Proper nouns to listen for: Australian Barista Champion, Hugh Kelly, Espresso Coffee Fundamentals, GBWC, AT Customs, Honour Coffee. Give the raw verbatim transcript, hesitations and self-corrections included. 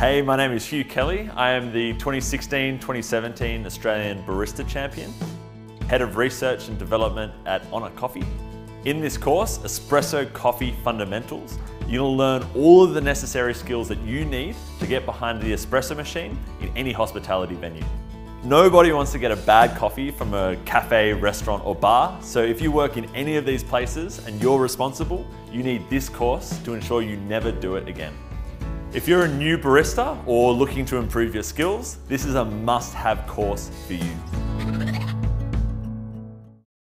Hey, my name is Hugh Kelly. I am the twenty sixteen twenty seventeen Australian Barista Champion, Head of Research and Development at Honour Coffee. In this course, Espresso Coffee Fundamentals, you'll learn all of the necessary skills that you need to get behind the espresso machine in any hospitality venue. Nobody wants to get a bad coffee from a cafe, restaurant or bar, so if you work in any of these places and you're responsible, you need this course to ensure you never do it again. If you're a new barista or looking to improve your skills, this is a must-have course for you.